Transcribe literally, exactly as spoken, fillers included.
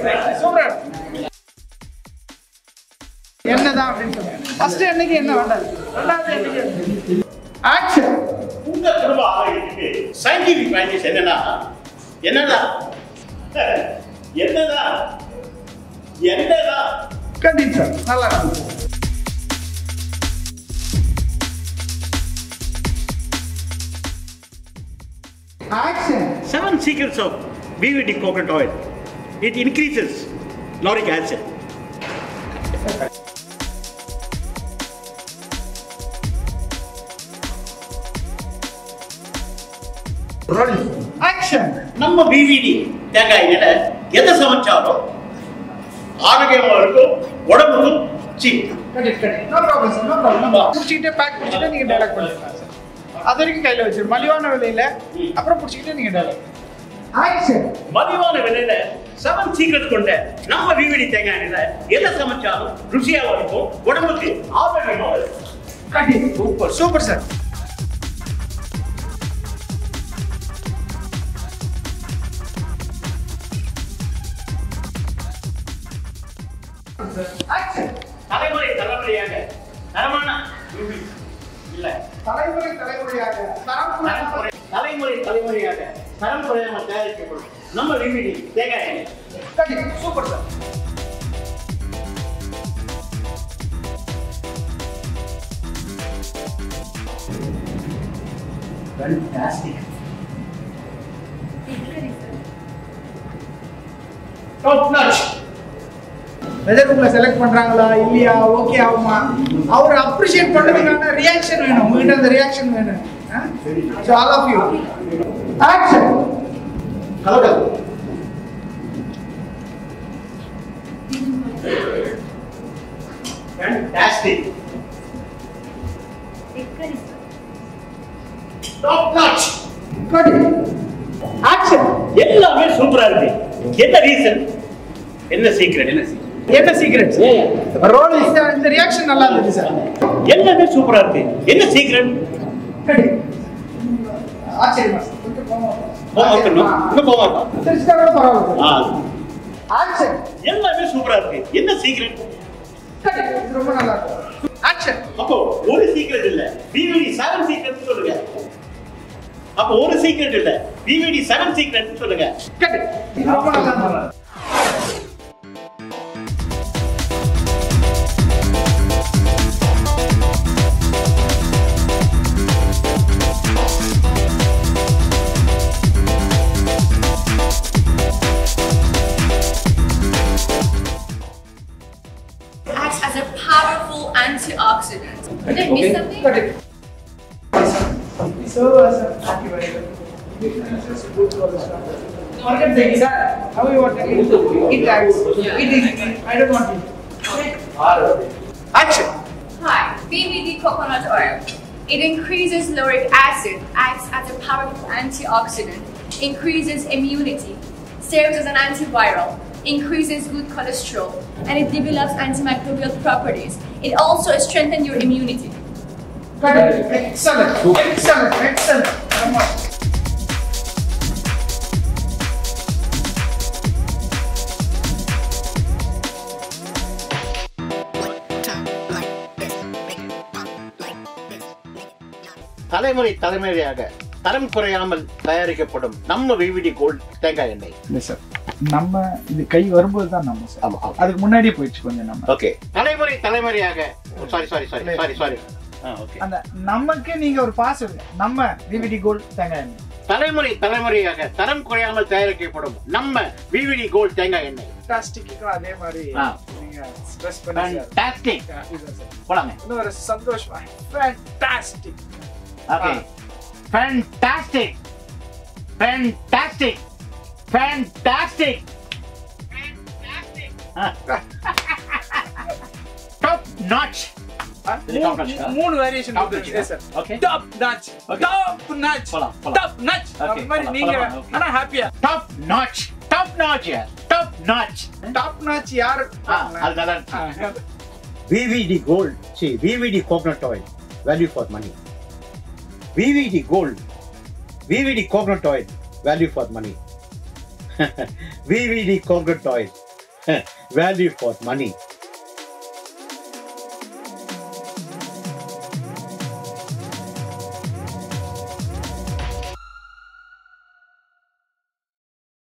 Action. Action. Seven secrets of V V D coconut oil. It increases lauric acid. Action. Namma V V D. That guy, that guy. seven charo. Aaragayam varuko. Cheap. Cut it, cut it. No problem, sir. No problem. Put it pack. Put it. You direct. Other Kailo, Maliwana Villa, Apropos, I said, Maliwana Villa, seven secrets content. Now, we will take an idea. Yellow Summer Channel, Lucia, what about it? All the removal. Cut it, super, super, sir. I said, Talamari, Talamari, Talamana. Talamuri, Talamuriaga, Talamuri, Talamuri, Talamuriaga, Talamuriaga, Talamuriaga, number limited, take a hand. Super, sir. Fantastic. Top notch. Whether you select Pandangla, India, Okiama, our appreciate Pandangana reaction, you know, the reaction. So, all of you. Action! Hello. Fantastic. Top notch. Cut it. Action! Yellow super. Get the reason. In the secret, in the secret. What is the secret? Yeah, yeah. The role is uh, the reaction. What is super? What is the secret? Action. What is the secret? Action. What is the secret? V V D seven secrets. What is the secret? V V D seven secrets. Cut it. As a powerful antioxidant. Would it be something? Got it. So, sir, thank you very much. Sir, how you want to eat? It acts. It is. I don't want it. Action! Hi, V V D coconut oil. It increases lauric acid, acts as a powerful antioxidant, increases immunity, serves as an antiviral, increases good cholesterol, and it develops antimicrobial properties. It also strengthens your immunity. Excellent, excellent, excellent. Talamari, Talamariaga, Talam Koreamal, Tayarikapodam, Namma V V D Gold, Tanga Ennai. Yes, sir. நம்ம இது கை வரும்போது தான் நம்ம அதுக்கு முன்னாடி போயிடுச்சு கொஞ்சம் நம்ம ஓகே தலைமுறை தலைமுறையாக sorry sorry sorry sorry sorry okay அந்த நமக்கு நீங்க ஒரு பாஸ் நம்ம V V D Gold தேங்காய் எண்ணெய் தலைமுறை தலைமுறையாக தரம் குறையாமல் தயாரிக்கப்படும் நம்ம V V D Gold தேங்காய் எண்ணெய் பிளாஸ்டிக்கு அதே மாதிரி நீங்க ஸ்ட்ரெஸ் பண்ணாதீங்க பிளாஸ்டிக் போலாம் இன்னொரு சந்தோஷமா fantastic okay fantastic fantastic Fantastic! Fantastic! Top notch! Huh? Moon, moon variation of the yes, sir. Okay. Top notch! Okay. Top notch! Pull up, pull up. Top notch! Okay. I'm not happy. Top notch! Top notch! Top notch! Top notch! V V D Gold. See, V V D coconut oil. Value for money. V V D Gold. V V D coconut oil. Value for money. V V D coconut oil, value for money.